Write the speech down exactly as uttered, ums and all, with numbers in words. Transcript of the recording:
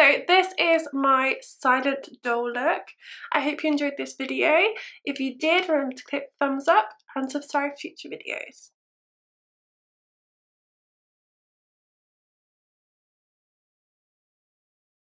So this is my silent doll look. I hope you enjoyed this video. If you did, remember to click thumbs up and subscribe for future videos.